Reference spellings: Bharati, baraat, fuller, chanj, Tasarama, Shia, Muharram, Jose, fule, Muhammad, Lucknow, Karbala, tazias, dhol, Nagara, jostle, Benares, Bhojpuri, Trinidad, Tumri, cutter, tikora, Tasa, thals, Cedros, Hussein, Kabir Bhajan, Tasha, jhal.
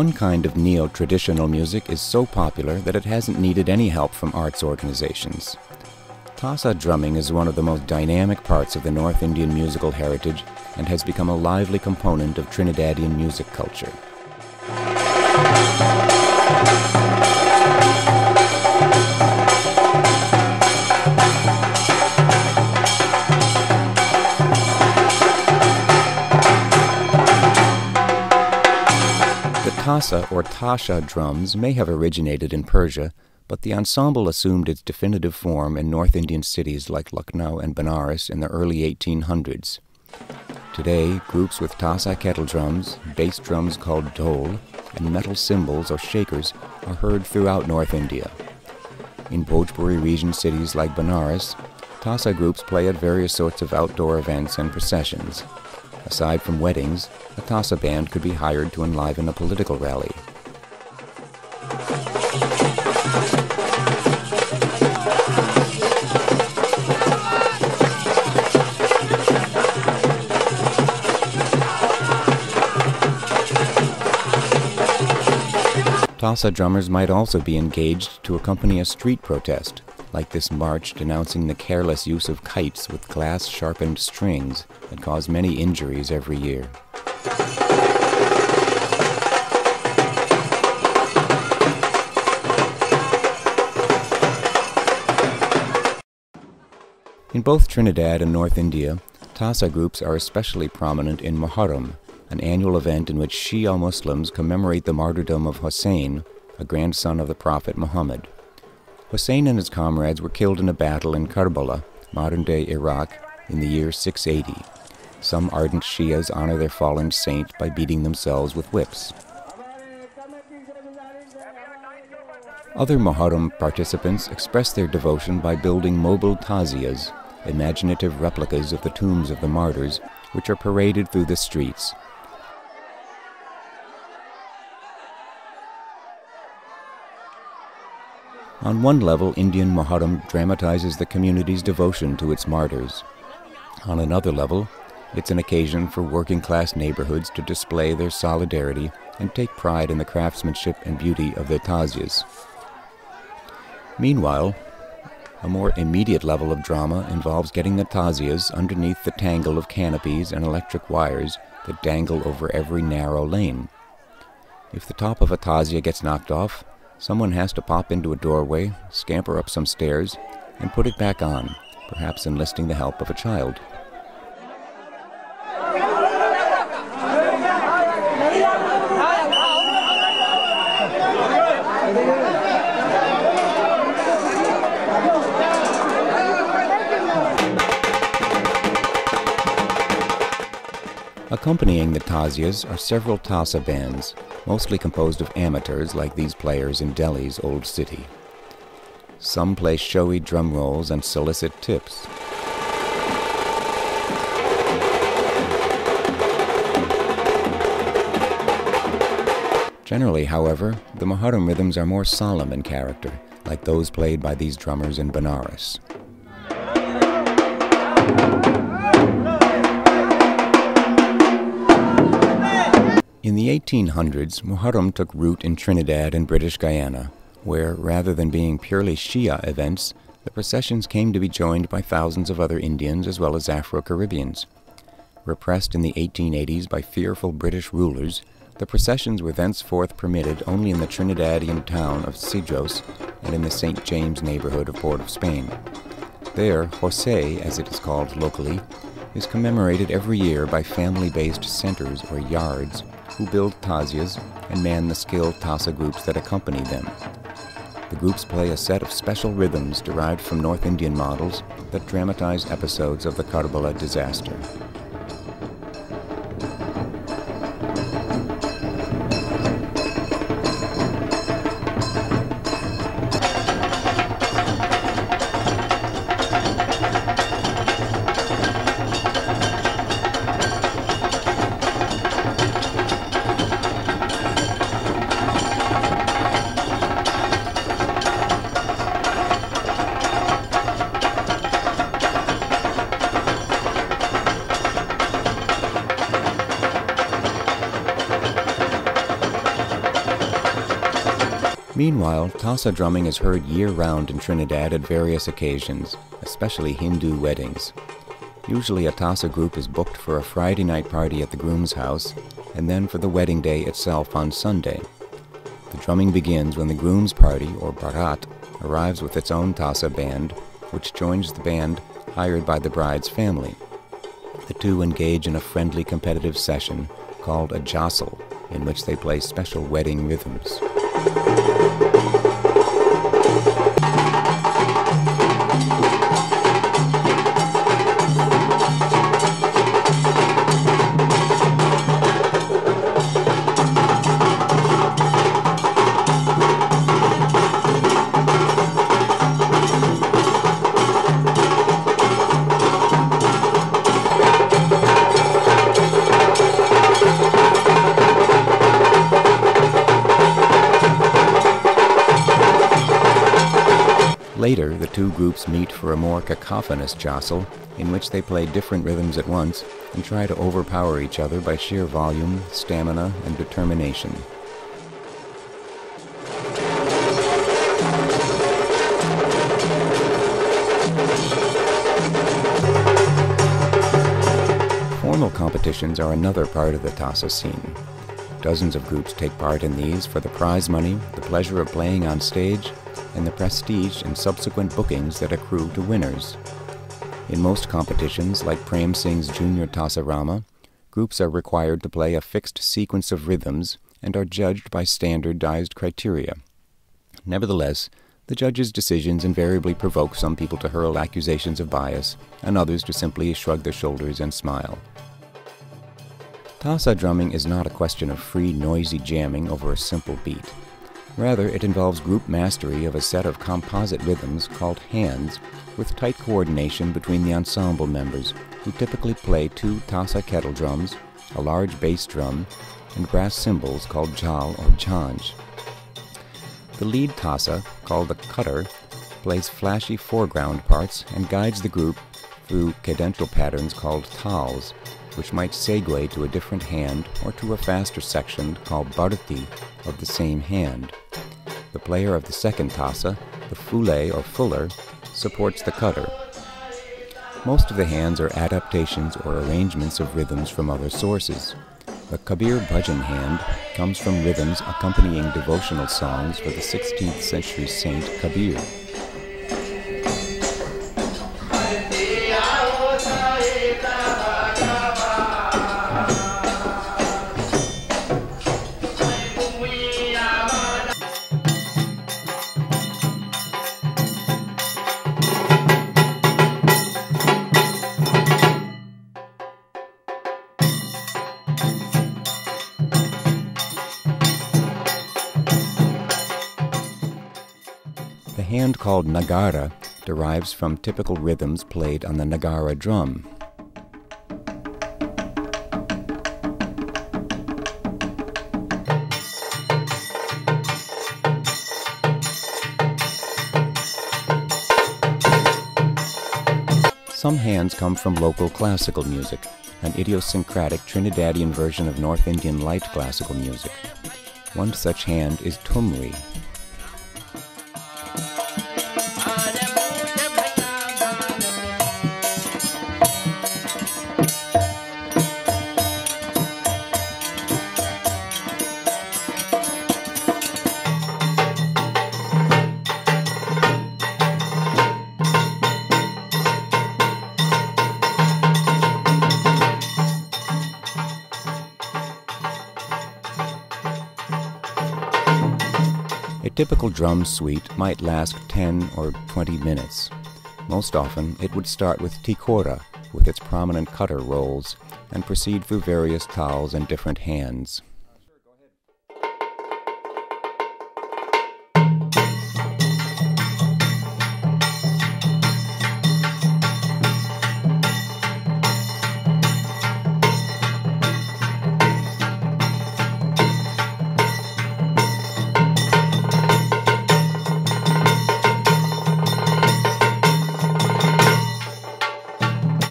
One kind of neo-traditional music is so popular that it hasn't needed any help from arts organizations. Tasa drumming is one of the most dynamic parts of the North Indian musical heritage and has become a lively component of Trinidadian music culture. Tasa or Tasha drums may have originated in Persia, but the ensemble assumed its definitive form in North Indian cities like Lucknow and Benares in the early 1800s. Today, groups with Tasa kettle drums, bass drums called dhol, and metal cymbals or shakers are heard throughout North India. In Bhojpuri region cities like Benares, Tasa groups play at various sorts of outdoor events and processions. Aside from weddings, a Tasa band could be hired to enliven a political rally. Tasa drummers might also be engaged to accompany a street protest, like this march denouncing the careless use of kites with glass-sharpened strings that cause many injuries every year. In both Trinidad and North India, Tasa groups are especially prominent in Muharram, an annual event in which Shia Muslims commemorate the martyrdom of Hussein, a grandson of the Prophet Muhammad. Hussein and his comrades were killed in a battle in Karbala, modern-day Iraq, in the year 680. Some ardent Shias honor their fallen saint by beating themselves with whips. Other Muharram participants express their devotion by building mobile tazias, imaginative replicas of the tombs of the martyrs, which are paraded through the streets. On one level, Indian Muharram dramatizes the community's devotion to its martyrs. On another level, it's an occasion for working-class neighborhoods to display their solidarity and take pride in the craftsmanship and beauty of their tazias. Meanwhile, a more immediate level of drama involves getting the tazias underneath the tangle of canopies and electric wires that dangle over every narrow lane. If the top of a tazia gets knocked off, someone has to pop into a doorway, scamper up some stairs, and put it back on, perhaps enlisting the help of a child. Accompanying the tazias are several Tasa bands, mostly composed of amateurs like these players in Delhi's old city. Some play showy drum rolls and solicit tips. Generally, however, the Muharram rhythms are more solemn in character, like those played by these drummers in Benares. In the 1800s, Muharram took root in Trinidad and British Guyana, where, rather than being purely Shia events, the processions came to be joined by thousands of other Indians as well as Afro-Caribbeans. Repressed in the 1880s by fearful British rulers, the processions were thenceforth permitted only in the Trinidadian town of Cedros and in the St. James neighborhood of Port of Spain. There, Jose, as it is called locally, is commemorated every year by family-based centers or yards who build tazias and man the skilled Tasa groups that accompany them. The groups play a set of special rhythms derived from North Indian models that dramatize episodes of the Karbala disaster. Meanwhile, tasa drumming is heard year-round in Trinidad at various occasions, especially Hindu weddings. Usually a tasa group is booked for a Friday night party at the groom's house, and then for the wedding day itself on Sunday. The drumming begins when the groom's party, or baraat, arrives with its own tasa band, which joins the band hired by the bride's family. The two engage in a friendly competitive session called a jostle, in which they play special wedding rhythms. Later, the two groups meet for a more cacophonous jostle, in which they play different rhythms at once and try to overpower each other by sheer volume, stamina, and determination. Formal competitions are another part of the tasa scene. Dozens of groups take part in these for the prize money, the pleasure of playing on stage, and the prestige and subsequent bookings that accrue to winners. In most competitions, like Prem Singh's Junior Tasarama, groups are required to play a fixed sequence of rhythms and are judged by standardized criteria. Nevertheless, the judges' decisions invariably provoke some people to hurl accusations of bias and others to simply shrug their shoulders and smile. Tasa drumming is not a question of free, noisy jamming over a simple beat. Rather, it involves group mastery of a set of composite rhythms called hands, with tight coordination between the ensemble members, who typically play two tasa kettle drums, a large bass drum, and brass cymbals called jhal or chanj. The lead tasa, called the cutter, plays flashy foreground parts and guides the group through cadential patterns called thals, which might segue to a different hand or to a faster section called Bharati of the same hand. The player of the second tasa, the fule or fuller, supports the cutter. Most of the hands are adaptations or arrangements of rhythms from other sources. The Kabir Bhajan hand comes from rhythms accompanying devotional songs for the 16th century saint Kabir. The hand called Nagara derives from typical rhythms played on the Nagara drum. Some hands come from local classical music, an idiosyncratic Trinidadian version of North Indian light classical music. One such hand is Tumri. A typical drum suite might last 10 or 20 minutes. Most often, it would start with tikora, with its prominent cutter rolls, and proceed through various thals and different hands.